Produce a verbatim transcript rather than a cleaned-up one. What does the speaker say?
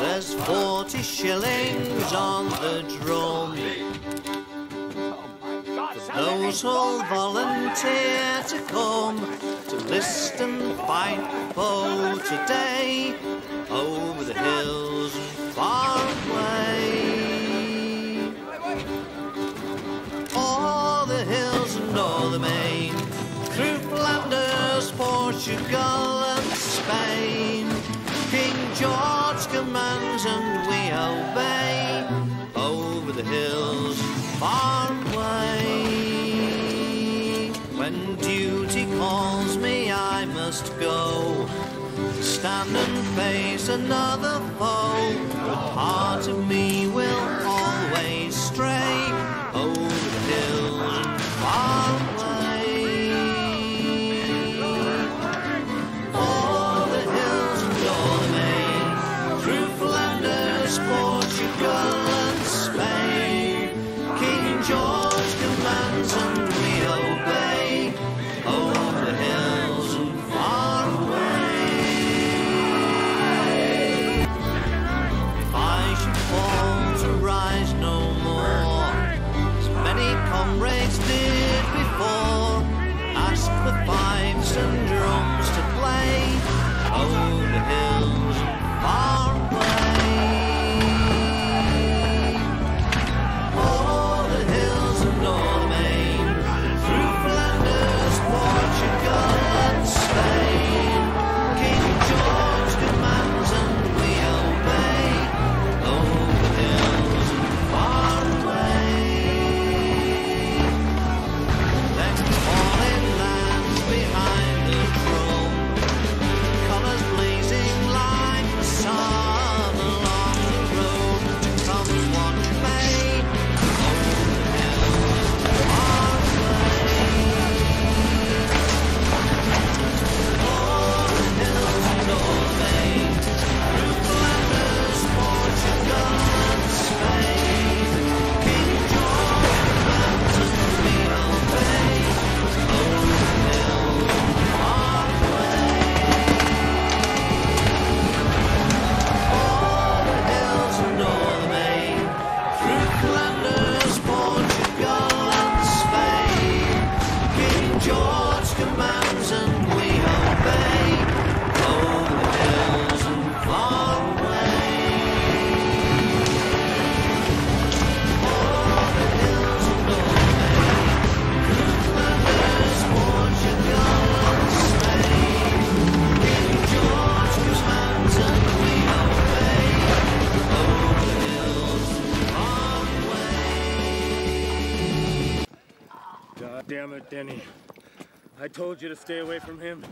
There's forty shillings on the drum. For those who'll volunteer to come to list and fight for today, over the hills and far away. All the hills and all the main, through Flanders, Portugal and Spain. King George commands and we obey, over the hills far away. When duty calls me I must go, stand and face another foe, but part of me will always stray, over the hills far away. Comrades did before, asked for fifes and drums to play, over the hills far away. All the hills and all the main, through Flanders, Portugal and Spain, King George commands and we obey, over the hills and far away. Damn it, Denny. I told you to stay away from him.